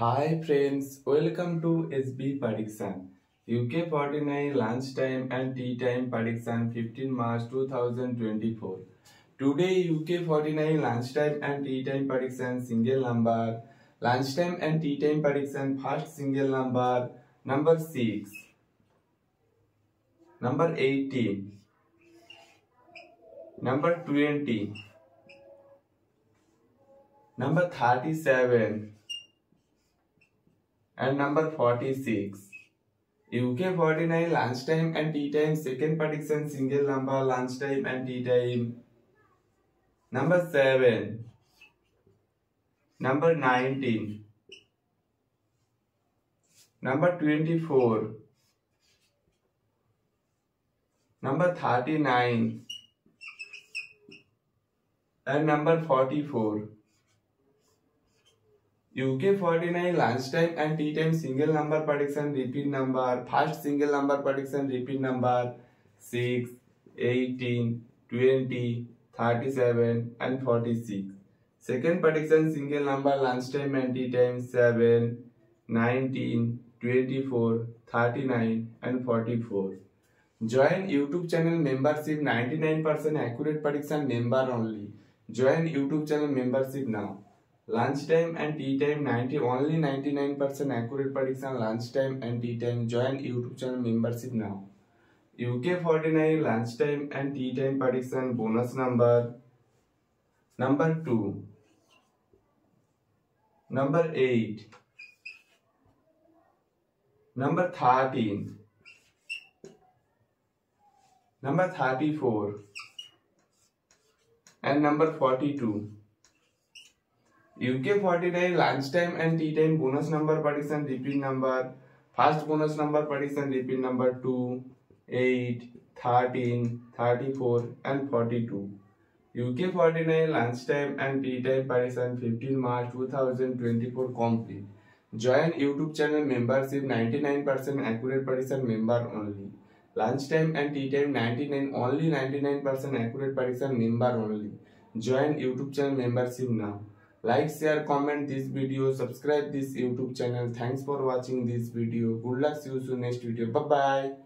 Hi friends, welcome to Sb prediction. UK49 lunchtime and tea time prediction 15 March 2024. Today UK49 lunchtime and tea time prediction single number. Lunchtime and tea time prediction first single number 6. Number 18. Number 20. Number 37. And number 46. UK49 lunchtime and tea time second prediction single number lunchtime and tea time. Number 7. Number 19. Number 24. Number 39. And number 44. UK49 lunchtime and tea time single number prediction repeat number first single number prediction repeat number 6, 18, 20, 37 and 46. Second prediction single number lunchtime and tea time 7, 19, 24, 39 and 44. Join YouTube channel membership 99% accurate prediction member only. Join YouTube channel membership now. Lunchtime and tea time only 99% accurate prediction lunchtime and tea time. Join YouTube channel membership now. UK49 lunchtime and tea time prediction bonus number 2, number 8, number 13, number 34 and number 42. UK49 lunchtime and tea time bonus number prediction repeat number first bonus number prediction repeat number 2, 8, 13, 34 and 42. UK49 lunchtime and tea time prediction 15 March 2024 complete. Join YouTube channel membership 99% accurate prediction member only. Lunchtime and tea time only 99% accurate prediction member only. Join YouTube channel membership now. Like, share, comment this video, subscribe this YouTube channel. Thanks for watching this video. Good luck, see you soon next video. Bye bye.